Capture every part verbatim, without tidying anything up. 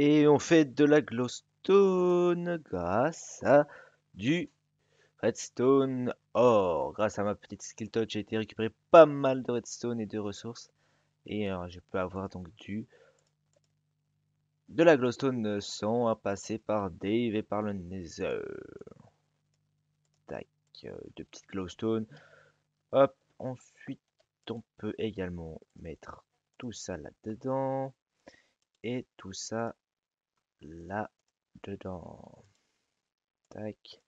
Et on fait de la glowstone grâce à du redstone or. Grâce à ma petite skill touch, j'ai été récupéré pas mal de redstone et de ressources. Et alors, je peux avoir donc du de la glowstone sans passer par Dave et par le Nether. Tac, deux petites glowstone. Hop, ensuite on peut également mettre tout ça là-dedans et tout ça là-dedans. Tac.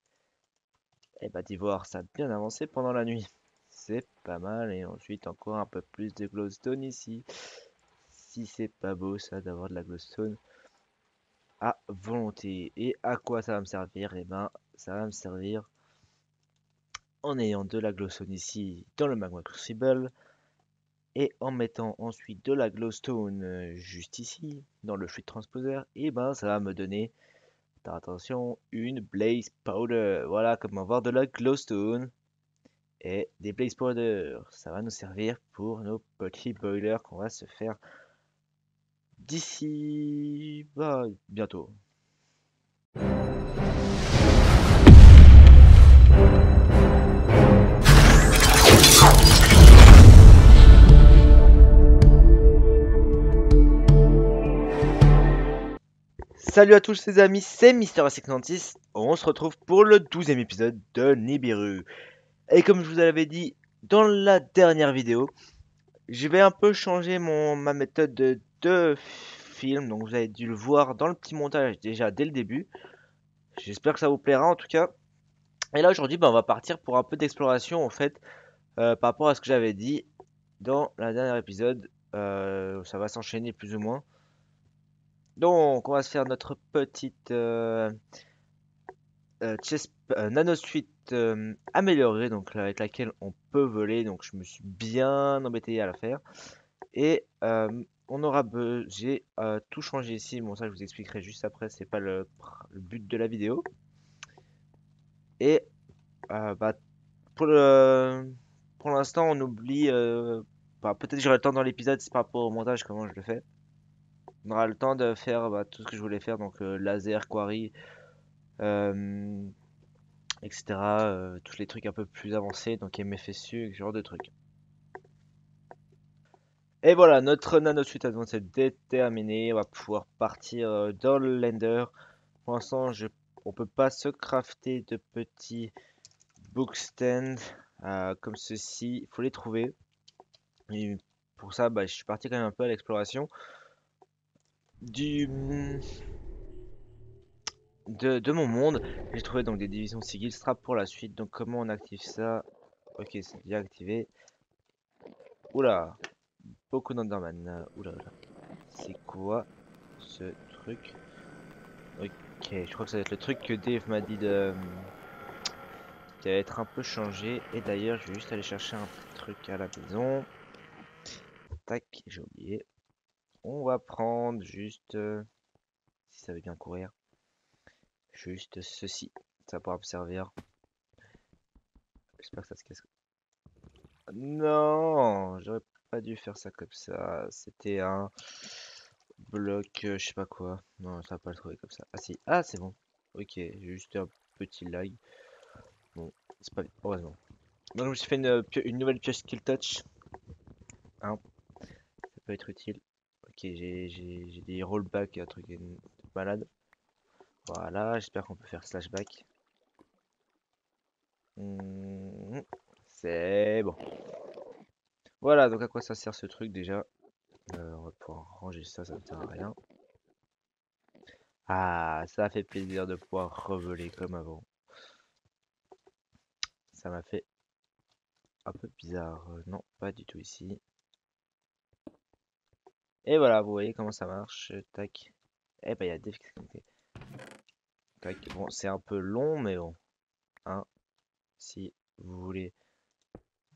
Et bah d'ivoire, ça a bien avancé pendant la nuit. C'est pas mal. Et ensuite encore un peu plus de glowstone ici. Si c'est pas beau ça d'avoir de la glowstone à volonté. Et à quoi ça va me servir? Et ben ça va me servir en ayant de la glowstone ici dans le magma crucible et en mettant ensuite de la glowstone juste ici dans le fluid transposer, et ben ça va me donner, attention, une blaze powder. Voilà comment avoir de la glowstone et des blaze powder. Ça va nous servir pour nos petits boilers qu'on va se faire d'ici bah, bientôt. Salut à tous les amis, c'est MisterSx quatre-vingt-six. On se retrouve pour le douzième épisode de Nibiru. Et comme je vous l'avais dit dans la dernière vidéo, je vais un peu changer mon, ma méthode de, de film. Donc vous avez dû le voir dans le petit montage déjà dès le début. J'espère que ça vous plaira en tout cas. Et là aujourd'hui, ben, on va partir pour un peu d'exploration en fait. Euh, par rapport à ce que j'avais dit dans la dernière épisode. Euh, ça va s'enchaîner plus ou moins. Donc on va se faire notre petite euh, euh, chest, euh, nano suite euh, améliorée, donc avec laquelle on peut voler. Donc je me suis bien embêté à la faire. Et euh, on aura j'ai euh, tout changé ici. Bon ça je vous expliquerai juste après, c'est pas le, le but de la vidéo. Et euh, bah, pour le pour l'instant on oublie euh, bah, peut-être j'aurai le temps dans l'épisode, c'est par rapport au montage comment je le fais. On aura le temps de faire bah, tout ce que je voulais faire, donc euh, laser, quarry, euh, et cetera. Euh, tous les trucs un peu plus avancés, donc M F S U, ce genre de trucs. Et voilà, notre nano suite advanced est déterminée. On va pouvoir partir euh, dans le Ender. Pour l'instant, je... on peut pas se crafter de petits bookstands euh, comme ceci. Il faut les trouver. Et pour ça, bah, je suis parti quand même un peu à l'exploration. Du de, de mon monde, j'ai trouvé donc des divisions Sigilstra pour la suite. Donc, comment on active ça? Ok, c'est bien activé. Oula, beaucoup d'Enderman. Oula, oula. C'est quoi ce truc? Ok, je crois que ça va être le truc que Dave m'a dit de qui allait être un peu changé. Et d'ailleurs, je vais juste aller chercher un petit truc à la maison. Tac, j'ai oublié. On va prendre juste, euh, si ça veut bien courir, juste ceci. Ça pourra me servir. J'espère que ça se casse. Non, j'aurais pas dû faire ça comme ça. C'était un bloc, euh, je sais pas quoi. Non, ça va pas le trouver comme ça. Ah si, ah c'est bon. Ok, juste un petit lag. Bon, c'est pas heureusement. Donc je me suis fait une, une nouvelle pioche skill touch. Hein, ça peut être utile. Ok, j'ai des rollbacks, un truc malade. Voilà, j'espère qu'on peut faire slashback. Mmh, c'est bon. Voilà, donc à quoi ça sert ce truc déjà? euh, On va pouvoir ranger ça, ça ne sert à rien. Ah, ça fait plaisir de pouvoir revoler comme avant. Ça m'a fait un peu bizarre. Non, pas du tout ici. Et voilà, vous voyez comment ça marche. Tac. Eh ben, il y a des fixes. Tac. Bon, c'est un peu long, mais bon. Hein, si vous voulez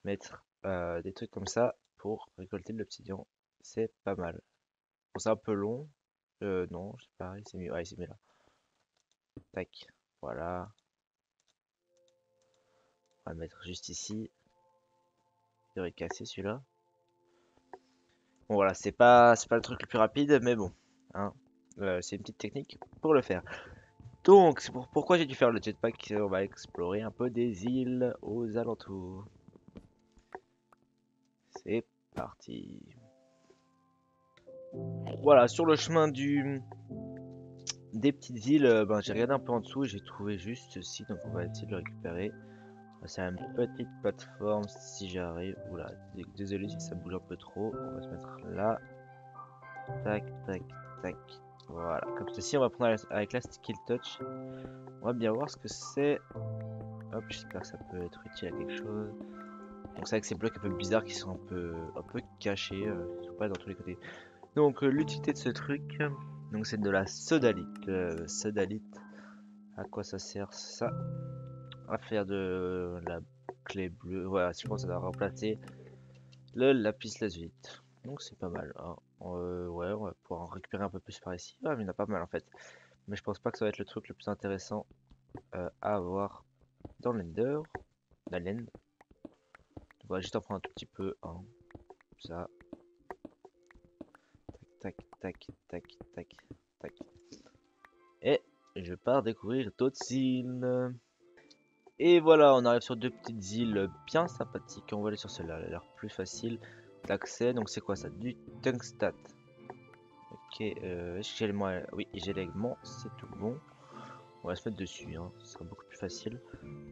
mettre euh, des trucs comme ça pour récolter de l'obsidian, c'est pas mal. Bon, c'est un peu long. Euh, non, c'est pareil, c'est mieux. Ouais, c'est mieux là. Tac. Voilà. On va le mettre juste ici. Il devrait casser celui-là. Bon voilà, c'est pas c'est pas le truc le plus rapide, mais bon, hein, Euh, c'est une petite technique pour le faire. Donc, c'est pour, pourquoi j'ai dû faire le jetpack. On va explorer un peu des îles aux alentours. C'est parti. Voilà, sur le chemin du des petites îles, ben, j'ai regardé un peu en dessous et j'ai trouvé juste ceci. Donc, on va essayer de le récupérer. C'est une petite plateforme si j'arrive. Oula, désolé si ça bouge un peu trop. On va se mettre là. Tac, tac, tac. Voilà, comme ceci, on va prendre avec la skill touch. On va bien voir ce que c'est. Hop, j'espère que ça peut être utile à quelque chose. Donc, c'est avec ces blocs un peu bizarres qui sont un peu, un peu cachés. Euh, ils sont pas dans tous les côtés. Donc, euh, l'utilité de ce truc, donc c'est de la sodalite. Euh, sodalite, à quoi ça sert ça? À faire de la clé bleue. Voilà, je pense que ça va remplacer le lapis lazuli. Donc c'est pas mal. Hein. Euh, ouais, on va pouvoir en récupérer un peu plus par ici. Ah, mais il y en a pas mal en fait. Mais je pense pas que ça va être le truc le plus intéressant euh, à avoir dans l'Ender. Dans l'End. On va juste en prendre un tout petit peu. Hein. Ça. Tac, tac, tac, tac, tac. Et je pars découvrir d'autres îles. Et voilà, on arrive sur deux petites îles bien sympathiques. On va aller sur celle-là, elle a l'air plus facile d'accès. Donc c'est quoi ça? Du tungstat. Ok, euh, j'ai le... oui, j'ai l'élément, c'est tout bon. On va se mettre dessus, hein. Ce sera beaucoup plus facile.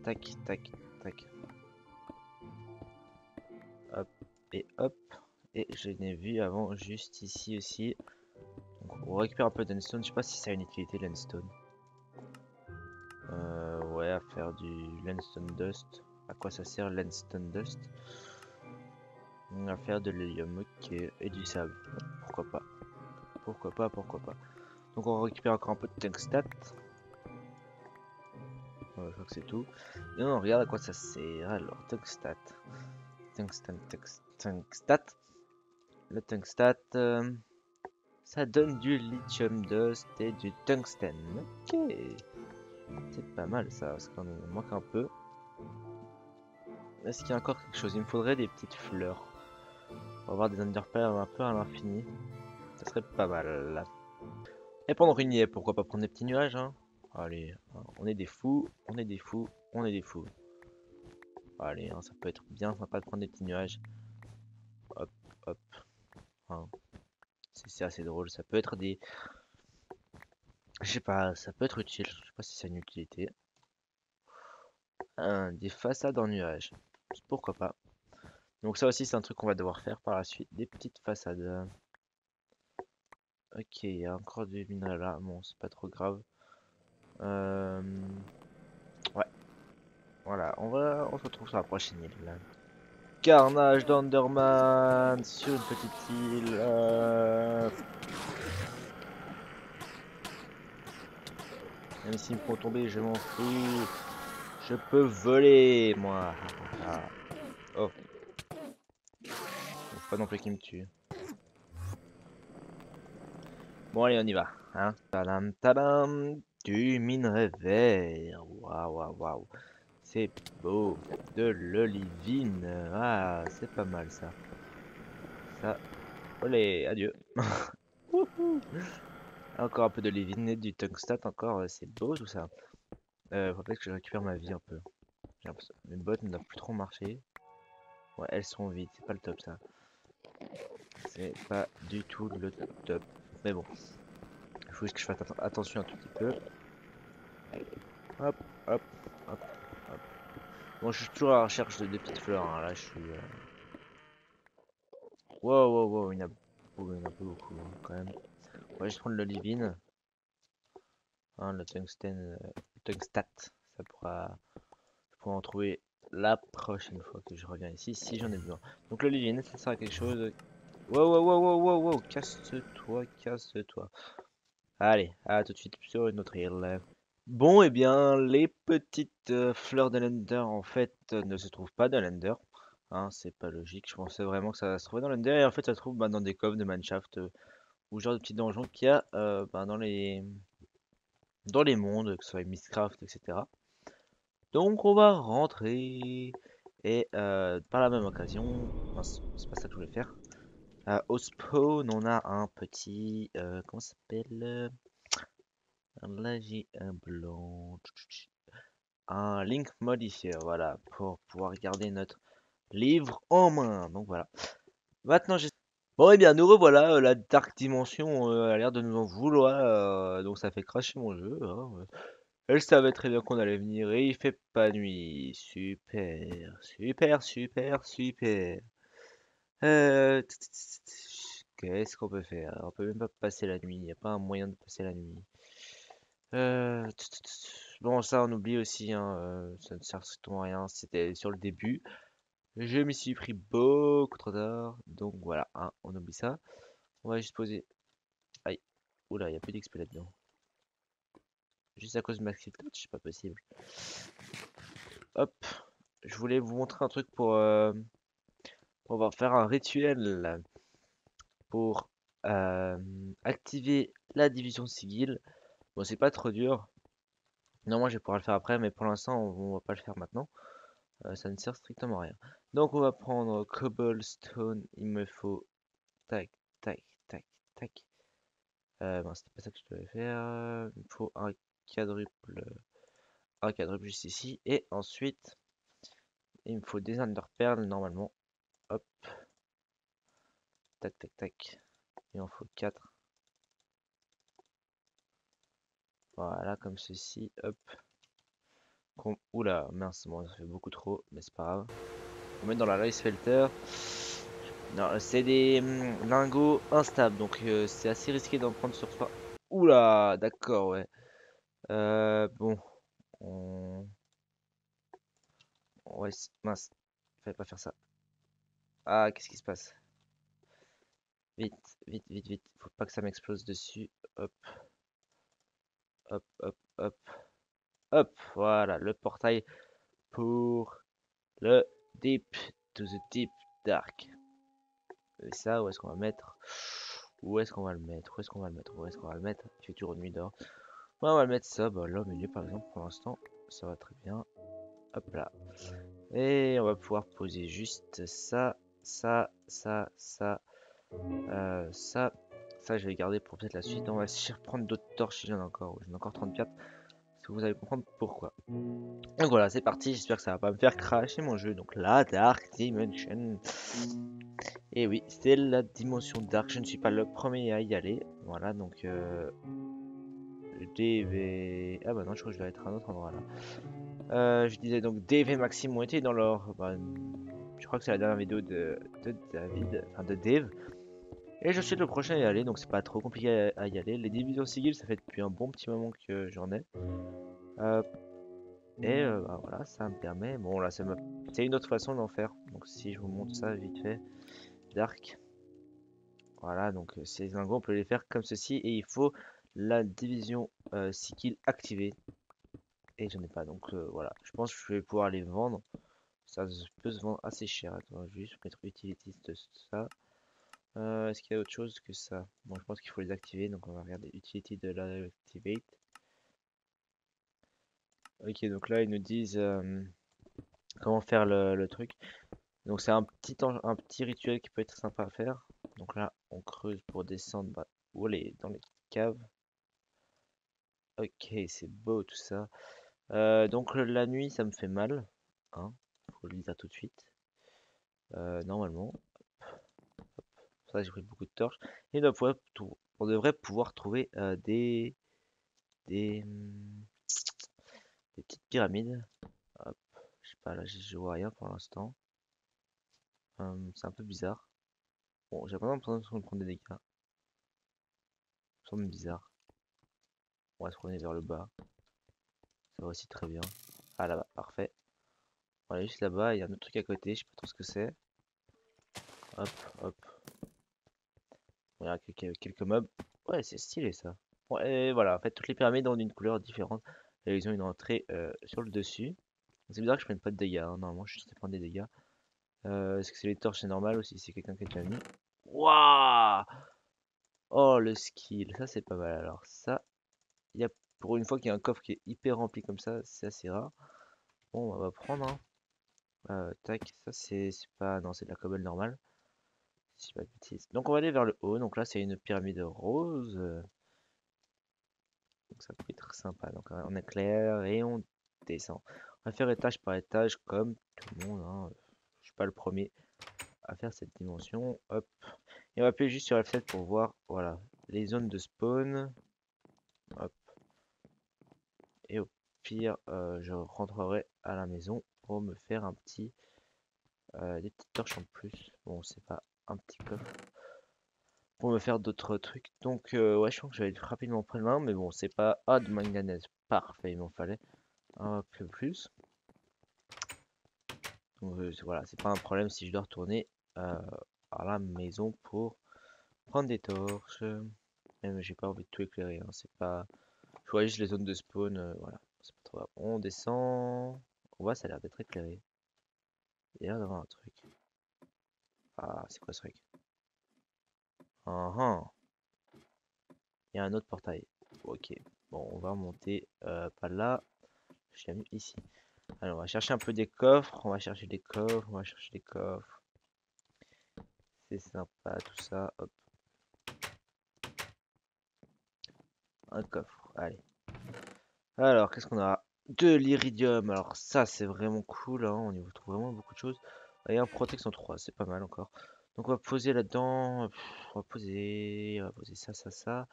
Tac, tac, tac. Hop, et hop. Et je l'ai vu avant, juste ici aussi. Donc, on récupère un peu de lindstone. Je sais pas si ça a une utilité, lindstone. Euh, ouais, à faire du lindstone dust. À quoi ça sert lindstone dust? À faire de l'hélium, ok, et du sable. Pourquoi pas? Pourquoi pas? Pourquoi pas? Donc on récupère encore un peu de tungstat. Ouais, je crois que c'est tout. Et on regarde à quoi ça sert. Alors tungstat, tungstat, tungstat. Le tungstat, euh, ça donne du lithium dust et du tungsten. Ok. C'est pas mal ça, parce qu'on manque un peu. Est-ce qu'il y a encore quelque chose? Il me faudrait des petites fleurs. On va avoir des underperles un peu à l'infini. Ça serait pas mal. Et pendant qu'il y est, pourquoi pas prendre des petits nuages hein? Allez, on est des fous, on est des fous, on est des fous. Allez, hein, ça peut être bien sympa de prendre des petits nuages. Hop, hop. Hein. C'est assez drôle, ça peut être des... Je sais pas, ça peut être utile, je sais pas si c'est une utilité. Un, des façades en nuages, pourquoi pas. Donc ça aussi c'est un truc qu'on va devoir faire par la suite, des petites façades. Ok, il y a encore du minerai là, bon c'est pas trop grave. Euh... Ouais, voilà, on va, on se retrouve sur la prochaine île. Là. Carnage d'Enderman sur une petite île. Euh... Même s'ils me font tomber, je m'en fous. Je peux voler, moi. Ah. Oh. Faut pas non plus qu'ils me tuent. Bon, allez, on y va. Hein. Tadam, tadam. Du minerai vert. Waouh, waouh, waouh. C'est beau. De l'olivine. Ah, c'est pas mal ça. Ça. Allez, adieu. Wouhou. Encore un peu de Levinette, du tungstat, encore, c'est beau tout ça. Euh, faut peut-être que je récupère ma vie un peu. Mes bottes n'ont plus trop marché. Ouais, elles sont vides, c'est pas le top ça. C'est pas du tout le top. Mais bon, il faut juste que je fasse att attention un tout petit peu. Hop, hop, hop, hop. Bon, je suis toujours à la recherche de, de petites fleurs, hein. Là je suis... Euh... Wow, wow, wow, il y en a, oh, il y en a pas beaucoup hein, quand même. On va juste prendre l'olivine, hein, le tungsten, euh, tungstat, ça pourra, je pourrai en trouver la prochaine fois que je reviens ici si j'en ai besoin. Donc l'olivine, ça sert à quelque chose. Wow, wow, wow, wow, wow, wow, casse-toi, casse-toi. Allez, à tout de suite sur une autre île. Bon, et eh bien, les petites euh, fleurs de l'Ender en fait euh, ne se trouvent pas dans l'Ender. Hein, c'est pas logique. Je pensais vraiment que ça va se trouver dans l'Ender et en fait ça se trouve bah, dans des coffres de Minecraft. Euh, Ou genre de petits donjons qu'il y a euh, bah, dans les dans les mondes, que ce soit Mistcraft, et cetera. Donc on va rentrer et euh, par la même occasion, enfin, c'est pas ça que je voulais faire. Euh, au spawn, on a un petit... Euh, comment ça s'appelle? Là, j'ai un blanc. Un link modifié, voilà, pour pouvoir garder notre livre en main. Donc voilà. Maintenant, j'ai... Bon, et eh bien, nous revoilà. Euh, la Dark Dimension euh, a l'air de nous en vouloir. Euh, donc ça fait crasher mon jeu. Hein, ouais. Elle savait très bien qu'on allait venir et il fait pas nuit. Super, super, super, super. Euh, Qu'est-ce qu'on peut faire? On peut même pas passer la nuit. Il n'y a pas un moyen de passer la nuit. Euh, t's t's. Bon, ça on oublie aussi. Hein, euh, ça ne sert strictement à rien. C'était sur le début. Je m'y suis pris beaucoup trop tard. Donc voilà, hein, on oublie ça. On va juste poser. Aïe. Oula, il n'y a plus d'X P là-dedans. Juste à cause de ma skill touch, c'est pas possible. Hop, je voulais vous montrer un truc pour, euh, pour pouvoir faire un rituel pour euh, activer la division sigil. Bon, c'est pas trop dur. Non, moi je vais pouvoir le faire après, mais pour l'instant on, on va pas le faire maintenant. Euh, ça ne sert strictement à rien. Donc on va prendre cobblestone. Il me faut tac, tac, tac, tac. Euh, ben, c'était pas ça que je devais faire. Il me faut un quadruple, un quadruple juste ici, et ensuite il me faut des underperles normalement. Hop, tac tac tac, il en faut quatre, voilà, comme ceci. Hop, Com oula mince, bon, ça fait beaucoup trop, mais c'est pas grave, on met dans la life filter. Non, c'est des mm, lingots instables, donc euh, c'est assez risqué d'en prendre sur soi. Oula, d'accord, ouais. Euh, bon, on... Ouais, mince, fallait pas faire ça. Ah, qu'est-ce qui se passe? Vite, vite, vite, vite. Faut pas que ça m'explose dessus. Hop, hop, hop, hop, hop. Voilà, le portail pour le deep to the deep dark. Et ça, où est-ce qu'on va mettre? Où est-ce qu'on va le mettre? Où est-ce qu'on va le mettre? Où est-ce qu'on va le mettre? Tu fais toujours nuit dehors. Ouais, on va mettre ça, bah, là au milieu par exemple, pour l'instant ça va très bien. Hop là. Et on va pouvoir poser juste ça, ça, ça, ça, euh, ça. Ça, je vais garder pour peut-être la suite. On va s'y reprendre d'autres torches, j'en ai encore, j'en ai encore trente-quatre. Parce que vous allez comprendre pourquoi. Donc voilà, c'est parti. J'espère que ça va pas me faire crasher mon jeu. Donc la Dark Dimension. Et oui, c'est la dimension Dark. Je ne suis pas le premier à y aller. Voilà, donc... Euh... Dave et... Ah bah non, je crois que je vais être à un autre endroit là. Euh, je disais donc Dave et Maxime ont été dans leur... Bah, je crois que c'est la dernière vidéo de, de David, enfin de Dave. Et je suis le prochain à y aller, donc c'est pas trop compliqué à y aller. Les divisions sigil, ça fait depuis un bon petit moment que j'en ai. Euh, et euh, bah, voilà, ça me permet... Bon là, ça me... c'est une autre façon d'en faire. Donc si je vous montre ça vite fait, Dark. Voilà, donc ces lingots, on peut les faire comme ceci et il faut... la division euh, sigil activée, et j'en ai pas, donc euh, voilà, je pense que je vais pouvoir les vendre. Ça peut se vendre assez cher. Attends, juste mettre utilities de ça. Euh, est-ce qu'il y a autre chose que ça? Bon, je pense qu'il faut les activer, donc on va regarder utility de la activate. Ok, donc là ils nous disent euh, comment faire le, le truc. Donc c'est un petit un petit rituel qui peut être sympa à faire. Donc là on creuse pour descendre, bah, où les dans les caves. Ok, c'est beau tout ça. Euh, donc la nuit, ça me fait mal. Hein, faut le dire tout de suite. Euh, normalement. Hop. Ça, j'ai pris beaucoup de torches. Et on, pouvoir, on devrait pouvoir trouver euh, des, des, des petites pyramides. Hop. Je sais pas, là, je vois rien pour l'instant. Hum, c'est un peu bizarre. Bon, j'ai pas l'impression de prendre des dégâts. Ça me semble bizarre. On va se promener vers le bas. Ça va aussi très bien. Ah là-bas, parfait. On est juste là-bas, il y a un autre truc à côté, je sais pas trop ce que c'est. Hop, hop. On a quelques mobs. Ouais, c'est stylé ça. Bon, et voilà, en fait, toutes les pyramides ont une couleur différente. Et ils ont une entrée euh, sur le dessus. C'est bizarre que je prenne pas de dégâts. Hein. Normalement, je suis censé prendre des dégâts. Euh, Est-ce que c'est les torches, c'est normal aussi? C'est quelqu'un qui l'a mis. Waouh! Oh, le skill. Ça, c'est pas mal. Alors, ça. Il y a, pour une fois qu'il y a un coffre qui est hyper rempli comme ça, c'est assez rare. Bon, on va prendre. Hein. Euh, tac, ça c'est pas... Non, c'est de la cobble normale. si je dis pas de bêtises. Donc on va aller vers le haut. Donc là c'est une pyramide rose. Donc ça peut être sympa. Donc on éclaire et on descend. On va faire étage par étage comme tout le monde. Hein. Je suis pas le premier à faire cette dimension. Hop. Et on va appuyer juste sur F sept pour voir. Voilà. Les zones de spawn. Hop. Et au pire, euh, je rentrerai à la maison pour me faire un petit. Euh, des petites torches en plus. Bon, c'est pas un petit coffre. Pour me faire d'autres trucs. Donc, euh, ouais, je pense que je vais être rapidement prendre main. Mais bon, c'est pas. Ah, de manganèse. Parfait, il m'en fallait un peu plus. Donc, euh, voilà, c'est pas un problème si je dois retourner euh, à la maison pour prendre des torches. Même j'ai pas envie de tout éclairer. Hein, c'est pas. Je vois juste les zones de spawn. Euh, voilà, c'est pas trop grave. On descend. On voit, ça a l'air d'être éclairé. Il y a l'air d'avoir un truc. Ah, c'est quoi ce truc? Ah ah. Il y a un autre portail. Ok. Bon, on va remonter euh, par là. Je l'ai mis ici. Alors, on va chercher un peu des coffres. On va chercher des coffres. On va chercher des coffres. C'est sympa tout ça. Hop. Un coffre. Allez. Alors, qu'est-ce qu'on a? De l'iridium, alors ça c'est vraiment cool, hein. On y retrouve vraiment beaucoup de choses. Et un protection trois, c'est pas mal encore. Donc on va poser là-dedans, on va poser, on va poser ça, ça, ça.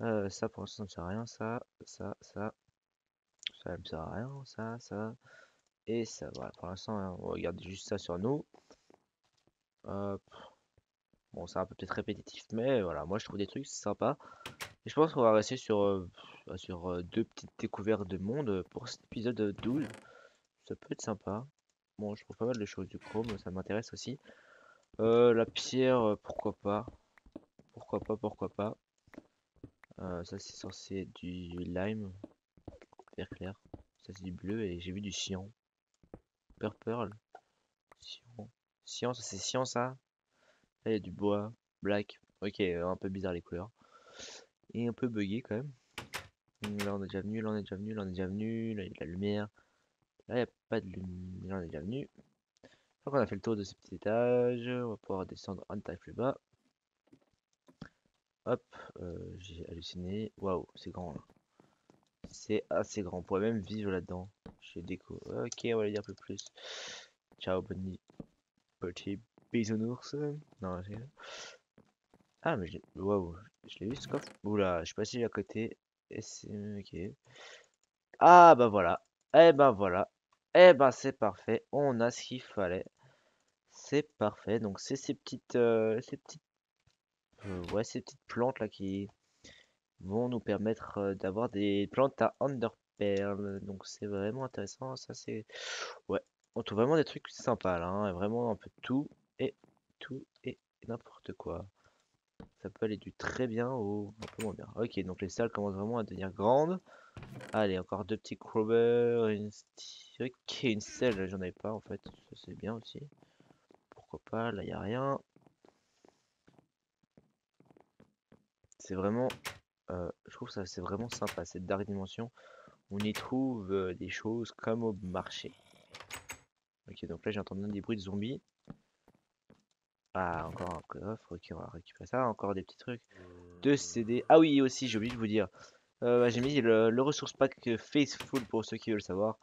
Euh, ça pour l'instant ça me sert à rien, ça, ça, ça. Ça me sert à rien, ça, ça. Et ça, voilà, pour l'instant hein, on regarde juste ça sur nous. Hop. Bon, c'est un peu peut-être répétitif, mais voilà, moi je trouve des trucs sympas. Et je pense qu'on va rester sur, euh, sur euh, deux petites découvertes de monde pour cet épisode douze. Ça peut être sympa. Bon, je trouve pas mal de choses du chrome, ça m'intéresse aussi. Euh, la pierre, pourquoi pas. Pourquoi pas, pourquoi pas. Euh, ça c'est censé être du lime. Vert clair. Ça c'est du bleu et j'ai vu du cyan. Purple. Cyan. Cyan, ça c'est cyan ça. Là il y a du bois, black, ok, euh, un peu bizarre les couleurs. Et un peu bugué quand même. Là on est déjà venu, là on est déjà venu, là on est déjà venu, là il y a de la lumière. Là il n'y a pas de lumière, là on est déjà venu. Je crois qu'on a fait le tour de ce petit étage, on va pouvoir descendre un étage plus bas. Hop, euh, j'ai halluciné, waouh c'est grand là. C'est assez grand, on pourrait même vivre là-dedans. J'ai déco, ok on va aller dire un peu plus. Ciao bonne nuit, petit bisounours. Non, j'ai... Ah, mais je l'ai... Waouh, je l'ai vu ce coffre. Oula, je suis passé à côté. Et c'est... Ok. Ah, bah voilà. Eh ben voilà. Eh ben c'est parfait. On a ce qu'il fallait. C'est parfait. Donc c'est ces petites... Euh, ces petites... Euh, ouais, ces petites plantes là qui vont nous permettre euh, d'avoir des plantes à underperles. Donc c'est vraiment intéressant. Ça c'est... Ouais. On trouve vraiment des trucs sympas là. Hein. Vraiment un peu tout. Et tout et n'importe quoi. Ça peut aller du très bien au un peu moins bien. Ok, donc les salles commencent vraiment à devenir grandes. Allez, encore deux petits crawlers. Une... Ok, une selle, j'en avais pas en fait. Ça c'est bien aussi. Pourquoi pas, là il n'y a rien. C'est vraiment... Euh, je trouve ça c'est vraiment sympa, cette Dark Dimension. On y trouve euh, des choses comme au marché. Ok, donc là j'ai entendu des bruits de zombies. Ah, encore un coffre, ok, on va récupérer ça, encore des petits trucs. Deux C D, ah oui, aussi, j'ai oublié de vous dire. Euh, j'ai mis le, le ressource pack Faithful pour ceux qui veulent savoir.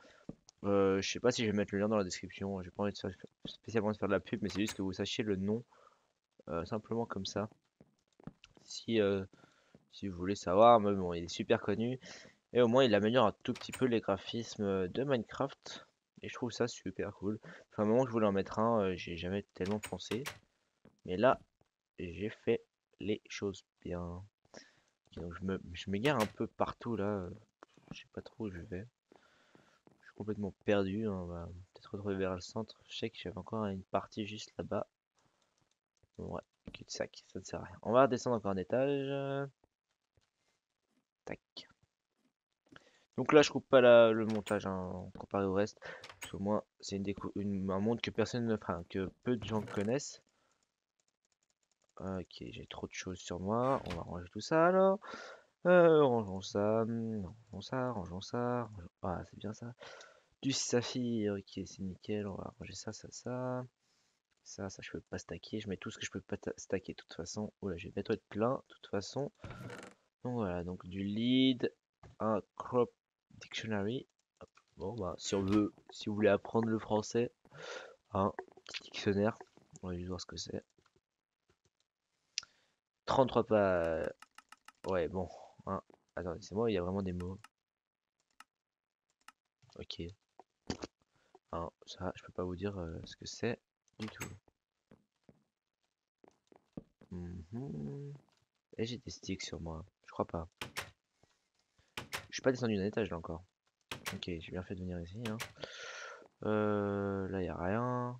Euh, je sais pas si je vais mettre le lien dans la description, j'ai pas envie de faire, spécialement de faire de la pub, mais c'est juste que vous sachiez le nom. Euh, simplement comme ça. Si, euh, si vous voulez savoir, mais bon, il est super connu. Et au moins, il améliore un tout petit peu les graphismes de Minecraft. Et je trouve ça super cool. Enfin, à un moment que je voulais en mettre un, euh, j'ai jamais tellement pensé. Mais là, j'ai fait les choses bien. Donc je me, je m'égare un peu partout là. Je sais pas trop où je vais. Je suis complètement perdu. On va peut-être retrouver vers le centre. Je sais que j'avais encore une partie juste là-bas. Bon, ouais, cul-de-sac, ça ne sert à rien. On va redescendre encore un étage. Tac. Donc là, je coupe pas la, le montage hein, comparé au reste. Parce que au moins, c'est une, une un monde que personne ne fera, que peu de gens connaissent. Ok, j'ai trop de choses sur moi. On va ranger tout ça alors. Euh, rangeons ça, rangeons ça, rangeons ça. Rangeons... Ah, c'est bien ça. Du saphir, ok, c'est nickel. On va ranger ça, ça, ça. Ça, ça je peux pas stacker. Je mets tout ce que je peux pas stacker de toute façon. Oh là, j'ai bientôt être plein de toute façon. Donc voilà, donc du lead, un crop dictionary. Bon bah si on veut, si vous voulez apprendre le français, un petit dictionnaire. On va juste voir ce que c'est. trente-trois pages. Ouais bon. Hein. Attendez, c'est moi, il y a vraiment des mots. Ok. Hein, ça, je peux pas vous dire euh, ce que c'est du tout. Mm-hmm. Et j'ai des sticks sur moi. Je crois pas. Je suis pas descendu d'un étage là encore. Ok, j'ai bien fait de venir ici. Hein. Euh, là, il n'y a rien.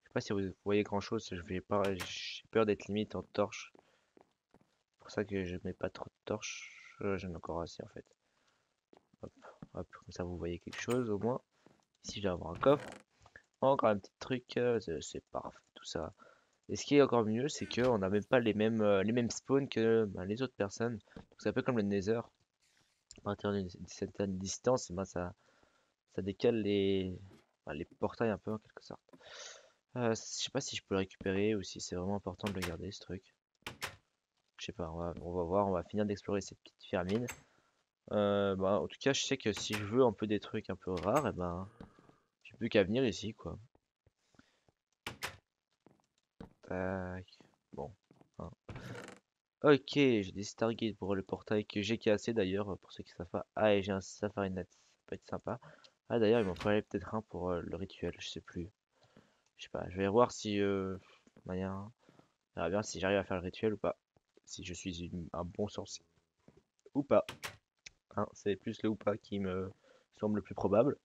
Je sais pas si vous voyez grand chose. J'ai peur d'être limite en torche. C'est pour ça que je mets pas trop de torche. Euh, J'en ai encore assez en fait. Hop, hop, comme ça vous voyez quelque chose au moins. Ici, je vais avoir un coffre. Encore un petit truc. Euh, c'est parfait tout ça. Et ce qui est encore mieux, c'est qu'on n'a même pas les mêmes, euh, les mêmes spawns que ben, les autres personnes. C'est un peu comme le Nether. À partir d'une certaine distance, ben, ça, ça décale les, ben, les portails un peu en quelque sorte. Euh, je sais pas si je peux le récupérer ou si c'est vraiment important de le garder ce truc. Je sais pas, on va, on va voir, on va finir d'explorer cette petite fermine. Euh, ben, en tout cas, je sais que si je veux un peu des trucs un peu rares, et ben, j'ai plus qu'à venir ici quoi. Bon. Hein. Ok, j'ai des stargates pour le portail que j'ai cassé d'ailleurs, pour ceux qui savent pas. Ah, et j'ai un saphir net, ça peut être sympa. Ah d'ailleurs, il m'en fallait peut-être un pour euh, le rituel, je sais plus. Je sais pas, je vais voir si... Euh, manière... On verra bien si j'arrive à faire le rituel ou pas. Si je suis une, un bon sorcier. Ou pas. Hein, c'est plus le ou pas qui me semble le plus probable.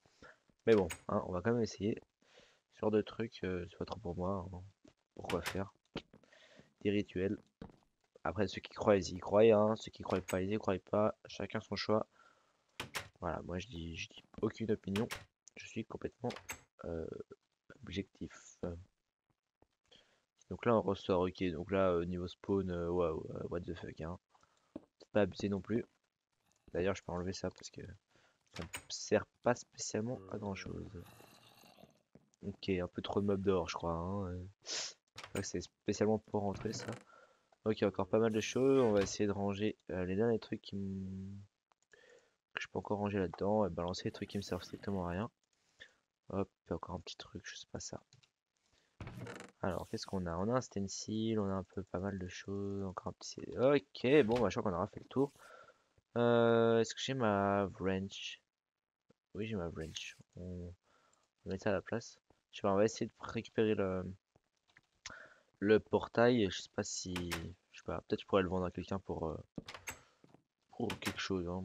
Mais bon, hein, on va quand même essayer. Ce genre de truc, euh, c'est pas trop pour moi. Hein. Pourquoi faire des rituels? Après, ceux qui croient, ils y croient, hein. Ceux qui croient pas, ils y croient pas. Chacun son choix. Voilà, moi je dis, je dis aucune opinion. Je suis complètement euh, objectif. Donc là, on ressort. Ok, donc là, euh, niveau spawn, euh, wow, uh, what the fuck, hein. Pas abusé non plus. D'ailleurs, je peux enlever ça parce que ça ne sert pas spécialement à grand chose. Ok, un peu trop de mobs dehors, je crois. Hein. Euh... C'est spécialement pour rentrer ça. Ok, encore pas mal de choses. On va essayer de ranger euh, les derniers trucs qui m... que je peux encore ranger là-dedans et balancer les trucs qui me servent strictement à rien. Hop, encore un petit truc, je sais pas ça. Alors, qu'est-ce qu'on a? On a un stencil, on a un peu pas mal de choses. Encore un petit. Ok, bon, bah, je crois qu'on aura fait le tour. Euh, Est-ce que j'ai ma wrench? Oui, j'ai ma wrench. On... on met ça à la place. Je sais pas, on va essayer de récupérer le. Le portail, je sais pas si... Je sais pas, peut-être je pourrais le vendre à quelqu'un pour... Euh, pour quelque chose, hein.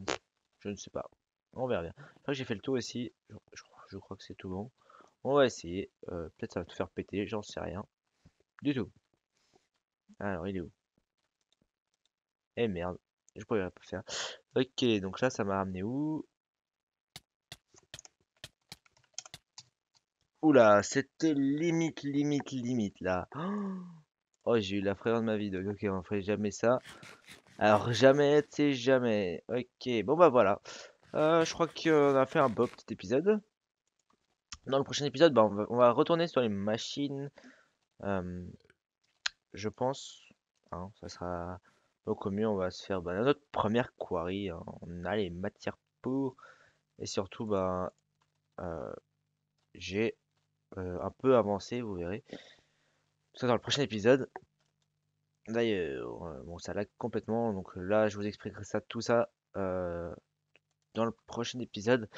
Je ne sais pas. On verra bien. Enfin, j'ai fait le tour ici. Je, je, je crois que c'est tout bon. On va essayer. Euh, peut-être ça va tout faire péter, j'en sais rien. Du tout. Alors, il est où? Eh merde, je pourrais pas faire. Ok, donc là, ça m'a ramené où? Oula, c'était limite, limite, limite là. Oh, j'ai eu la frayeur de ma vie. Donc, ok, on ferait jamais ça. Alors, jamais, tu sais, jamais. Ok, bon bah voilà. Euh, je crois qu'on a fait un beau petit épisode. Dans le prochain épisode, bah, on, va, on va retourner sur les machines. Euh, je pense. Hein, ça sera. Donc, au mieux, on va se faire bah, notre première quarry. Hein. On a les matières pour. Et surtout, bah. Euh, j'ai. Euh, un peu avancé, vous verrez. Ça dans le prochain épisode. D'ailleurs, euh, bon, ça lag complètement. Donc là, je vous expliquerai ça, tout ça euh, dans le prochain épisode.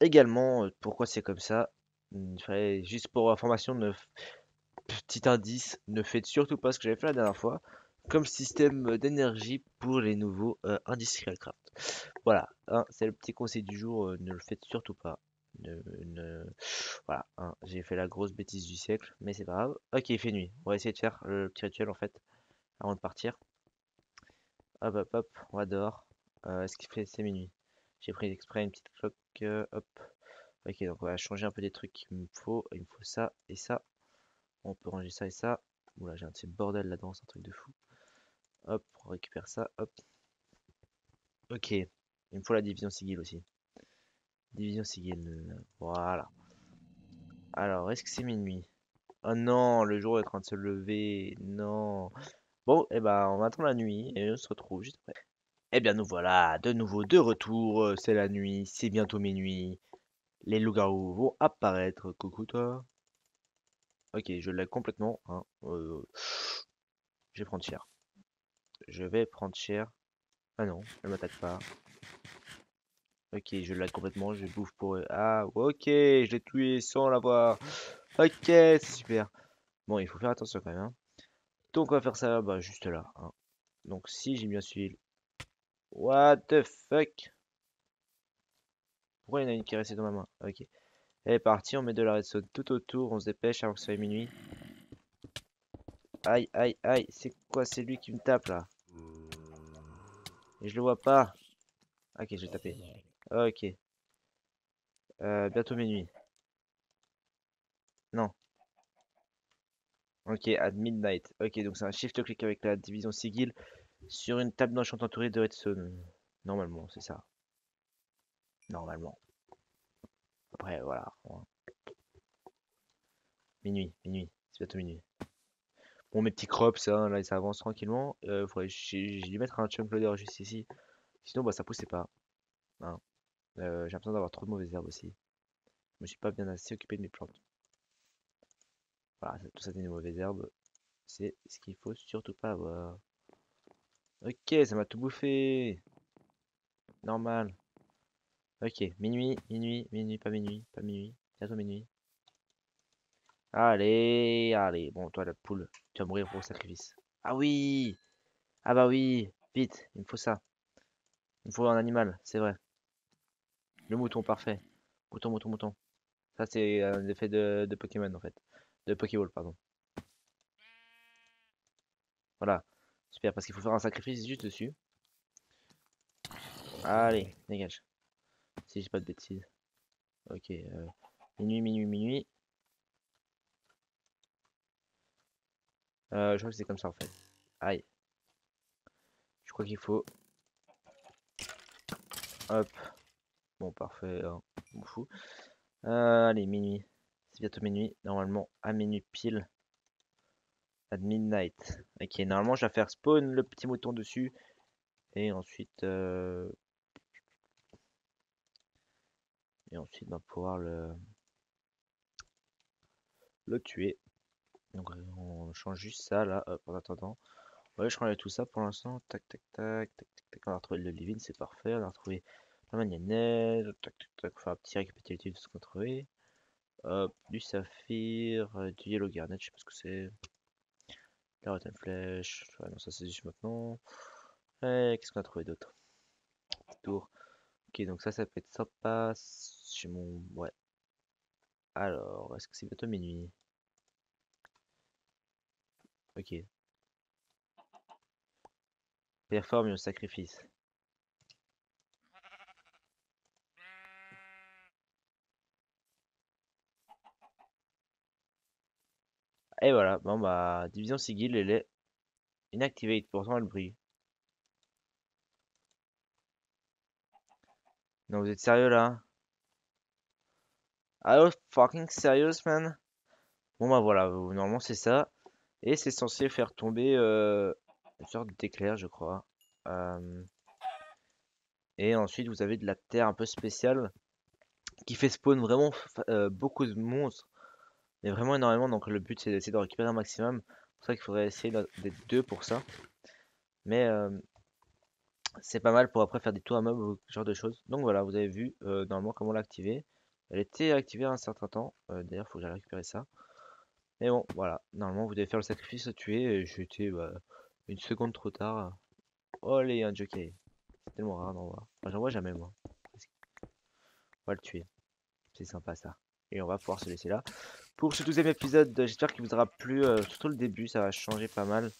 Également, euh, pourquoi c'est comme ça. Il fallait juste pour information, ne f... petit indice, ne faites surtout pas ce que j'avais fait la dernière fois comme système d'énergie pour les nouveaux euh, Industrial Craft. Voilà, hein, c'est le petit conseil du jour. Euh, ne le faites surtout pas. Une, une... Voilà, hein, j'ai fait la grosse bêtise du siècle, mais c'est pas grave. Ok, il fait nuit. On va essayer de faire le petit rituel en fait avant de partir. Hop, hop, hop, on va dehors. Euh, Est-ce qu'il fait c'est minuit? J'ai pris exprès une petite cloque. Euh, hop, ok, donc on va changer un peu des trucs qu'il me faut. Il me faut ça et ça. On peut ranger ça et ça. Oula, j'ai un petit bordel là-dedans, c'est un truc de fou. Hop, on récupère ça. Hop, ok, il me faut la division sigil aussi. Division Sigil, voilà. Alors, est-ce que c'est minuit? Oh non, le jour est en train de se lever. Non. Bon, et eh ben, on attend la nuit et on se retrouve juste après. Eh bien, nous voilà de nouveau de retour. C'est la nuit, c'est bientôt minuit. Les loups-garous vont apparaître. Coucou toi. Ok, je l'ai complètement. Hein. Euh... Je vais prendre cher. Je vais prendre cher. Ah non, elle m'attaque pas. Ok, je l'ai complètement. Je bouffe pour eux. Ah, ok, je l'ai tué sans l'avoir. Ok, c'est super. Bon, il faut faire attention quand même. Hein. Donc, on va faire ça bah, juste là. Hein. Donc, si j'ai bien suivi. What the fuck? Pourquoi il y en a une qui est restée dans ma main? Ok. Elle est partie, on met de la redstone tout autour. On se dépêche avant que ce soit minuit. Aïe, aïe, aïe. C'est quoi? C'est lui qui me tape là. Et je le vois pas. Ok, je vais taper. Ok. Euh, bientôt minuit. Non. Ok, at midnight. Ok, donc c'est un shift-click avec la division Sigil sur une table d'enchant entourée de redstone. Normalement, c'est ça. Normalement. Après, voilà. Minuit, minuit. C'est bientôt minuit. Bon, mes petits crops, hein, là, ça avance tranquillement. Euh, faudrait je lui mettre un chunk loader juste ici. Sinon, bah, ça poussait pas. Hein. Euh, j'ai l'impression d'avoir trop de mauvaises herbes aussi. Je me suis pas bien assez occupé de mes plantes. Voilà, tout ça c'est des mauvaises herbes. C'est ce qu'il faut surtout pas avoir. Ok, ça m'a tout bouffé. Normal. Ok, minuit, minuit, minuit, pas minuit, pas minuit. Bientôt minuit. Allez, allez. Bon, toi la poule, tu vas mourir pour le sacrifice. Ah oui. Ah bah oui. Vite, il me faut ça. Il me faut un animal, c'est vrai. Le mouton, parfait. Mouton, mouton, mouton. Ça c'est un effet de, de Pokémon en fait. De Pokéball, pardon. Voilà. Super, parce qu'il faut faire un sacrifice juste dessus. Allez, dégage. Si j'ai pas de bêtises. Ok. Euh, minuit, minuit, minuit. Euh, je crois que c'est comme ça en fait. Aïe. Je crois qu'il faut. Hop. Bon, parfait. Hein. Je m'en fous. Euh, allez, minuit. C'est bientôt minuit, normalement à minuit pile. At midnight. Ok, normalement je vais faire spawn le petit mouton dessus. Et ensuite... Euh... Et ensuite on va pouvoir le... Le tuer. Donc on change juste ça là, hop, en attendant. Ouais, je prends tout ça pour l'instant. Tac, tac, tac, tac, tac, tac. On a retrouvé le living, c'est parfait. On a retrouvé la manganèse. Tac, tac, tac. On va faire un petit récapitulatif de ce qu'on a trouvé. Hop, du saphir, du yellow garnet, je sais pas ce que c'est. La rotten flèche, ouais, non, ça c'est juste maintenant. Qu'est-ce qu'on a trouvé d'autre? Tour. Ok, donc ça, ça peut être sympa. J'ai mon. Ouais. Alors, est-ce que c'est bientôt minuit? Ok. Performe le sacrifice. Et voilà, bon bah, division Sigil, elle est inactivée, pourtant elle brille. Non, vous êtes sérieux là? Are you fucking serious, man? Bon bah voilà, normalement c'est ça. Et c'est censé faire tomber euh, une sorte d'éclair, je crois. Euh... Et ensuite, vous avez de la terre un peu spéciale qui fait spawn vraiment euh, beaucoup de monstres. Mais vraiment énormément, donc le but c'est d'essayer de récupérer un maximum. C'est pour ça qu'il faudrait essayer d'être deux pour ça. Mais euh, c'est pas mal pour après faire des tours à meubles ou ce genre de choses. Donc voilà, vous avez vu euh, normalement comment l'activer. Elle était activée à un certain temps. Euh, D'ailleurs, il faut que j'aille récupérer ça. Mais bon, voilà. Normalement, vous devez faire le sacrifice de tuer. J'étais bah, une seconde trop tard. Oh les un jockey. C'est tellement rare d'en voir. Enfin, j'en vois jamais moi. On va le tuer. C'est sympa ça. Et on va pouvoir se laisser là. Pour ce douzième épisode, j'espère qu'il vous aura plu. Euh, surtout le début, ça va changer pas mal.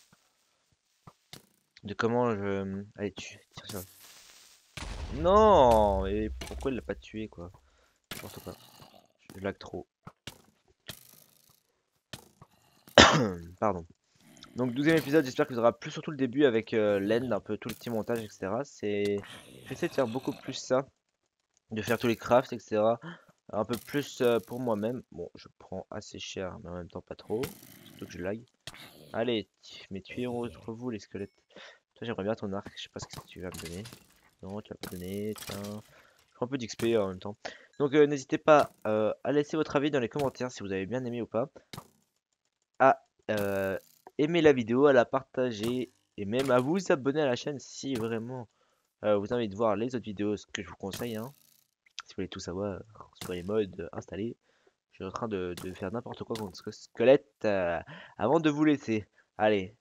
De comment je... Allez, tue. Tire sur le... Non. Et pourquoi il l'a pas tué, quoi? N'importe quoi. Je lag trop. Pardon. Donc, douzième épisode, j'espère qu'il vous aura plu. Surtout le début avec euh, l'end, un peu tout le petit montage, et cetera. C'est... J'essaie de faire beaucoup plus ça. De faire tous les crafts, et cetera. Un peu plus euh, pour moi-même. Bon, je prends assez cher, mais en même temps pas trop. Surtout que je lag. Allez, mes tuyaux entre vous, les squelettes. Toi, j'aimerais bien ton arc. Je sais pas ce que tu vas me donner. Non, tu vas pas donner. Tiens. Je prends un peu d'X P en même temps. Donc, euh, n'hésitez pas euh, à laisser votre avis dans les commentaires si vous avez bien aimé ou pas. À euh, aimer la vidéo, à la partager. Et même à vous abonner à la chaîne si vraiment euh, vous avez envie de voir les autres vidéos, ce que je vous conseille. Hein. Si vous voulez tout savoir sur les modes installés, je suis en train de, de faire n'importe quoi contre ce squelette euh, avant de vous laisser. Allez,